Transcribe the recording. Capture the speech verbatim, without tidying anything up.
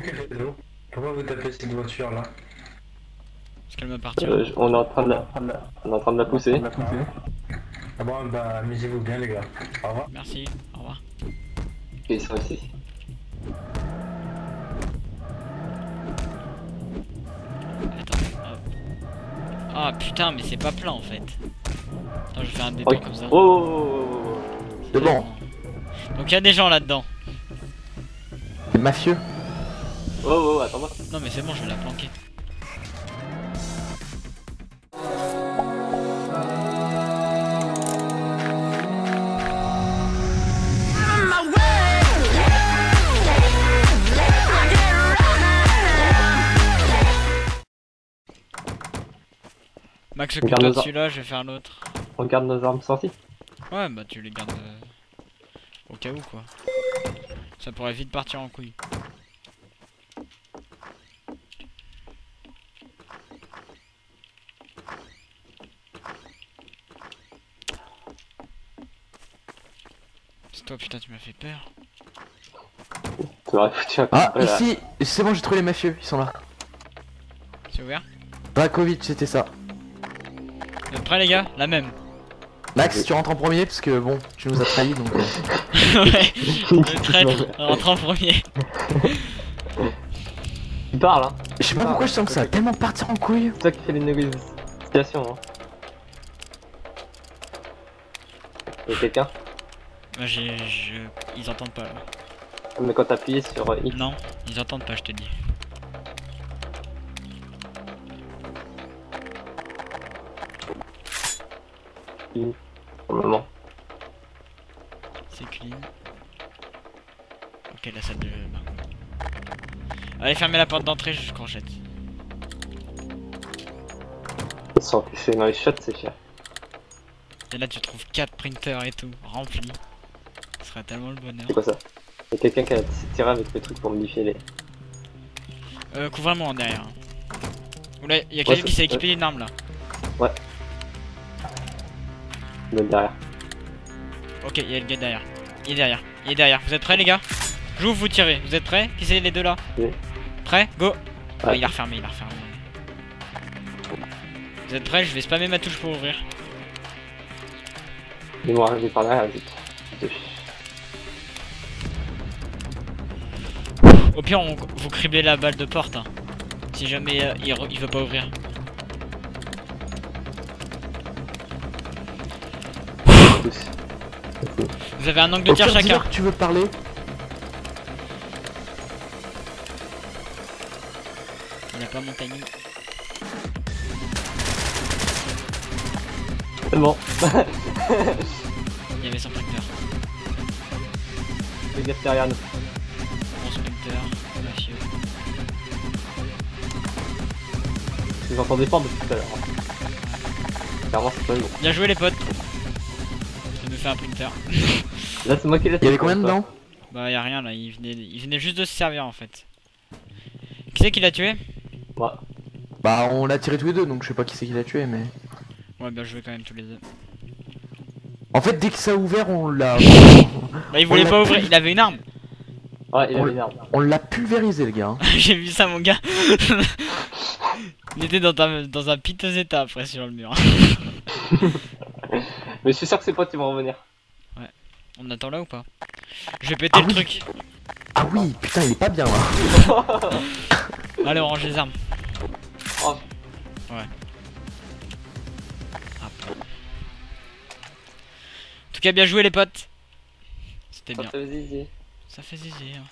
truc que j'ai de l'eau. Pourquoi vous tapez cette voiture là? Parce qu'elle m'appartient. Euh, on est en train de la, on est en train de la pousser. Ah, ah bon, bah amusez-vous bien les gars. Au revoir. Merci. Au revoir. Et ils sont ici. Attends. Ah oh. Oh, putain, mais c'est pas plein en fait. Attends, je vais faire un départ okay. Comme ça. Oh. C'est bon. Donc il y a des gens là-dedans. Des mafieux. Oh, oh, attends-moi. Non mais c'est bon, je vais la planquer. Max, je garde celui-là, je vais faire l'autre. On garde nos armes sorties. Ouais, bah tu les gardes euh, au cas où quoi. Ça pourrait vite partir en couille. Toi putain tu m'as fait peur. Ah ici, c'est bon j'ai trouvé les mafieux, ils sont là. C'est ouvert. Dracovitch c'était ça. Vous êtes prêts les gars? La même. Max tu rentres en premier parce que bon tu nous as trahis donc. Ouais, le traître rentre en premier. Il parle hein. Je sais pas pourquoi je sens que ça va tellement partir en couille. C'est toi qui fais les négociations hein. Y'a quelqu'un? Moi j'ai... Je... Ils entendent pas là. Mais quand t'appuies sur X... Non, ils entendent pas je te dis. Clean. Pour le moment. C'est clean. Ok la salle de bain. Allez fermez la porte d'entrée, je crochette. Ils sont empêchés dans les shots c'est cher. Et là tu trouves quatre printers et tout, remplis. Ce serait tellement le bonheur. C'est quoi ça? Y'a quelqu'un qui a tiré avec le truc pour me biffer les... Euh, couvre-moi en derrière. Oula, y'a ouais, quelqu'un qui s'est équipé d'une arme là. Ouais. Le derrière. Ok, y'a le gars derrière. Il est derrière, il est derrière. Vous êtes prêts les gars? J'ouvre, vous tirez. Vous êtes prêts? Qui c'est les deux là? Oui. Prêt? Go ouais. Oh, il a refermé, il a refermé. Vous êtes prêts? Je vais spammer ma touche pour ouvrir. Ils vont arriver par derrière, vite. Au pire, on, vous criblez la balle de porte. Hein. Si jamais euh, il, il veut pas ouvrir. Vous avez un angle de tir chacun. Tu veux parler? Il a pas mon timing. C'est bon. Il y avait son sprinter. Les gars derrière nous. Mon sprinter, mafieux. Vous entendez fort depuis tout à l'heure. Clairement c'est pas bon. Bien joué les potes. Ça me fait un printer. Là c'est moi qui l'ai tiré. Il y avait combien dedans? Bah y'a rien là, il venait, il venait juste de se servir en fait. Qui c'est qui l'a tué? Moi. Bah on l'a tiré tous les deux donc je sais pas qui c'est qui l'a tué mais... Ouais bien joué quand même tous les deux. En fait, dès que ça a ouvert, on l'a. Bah, il voulait pas ouvrir, il avait une arme. Ouais, il avait une arme. On l'a pulvérisé, le gars. J'ai vu ça, mon gars. Il était dans un, dans un piteux état après sur le mur. Mais je suis sûr que ses potes ils vont revenir. Ouais. On attend là ou pas? Je vais péter ah, le oui. truc. Ah oui, putain, il est pas bien là. Allez, on range les armes. Oh. Ouais. Bien joué les potes. C'était bien. Ça fait zizi. Ça fait zizi. Hein.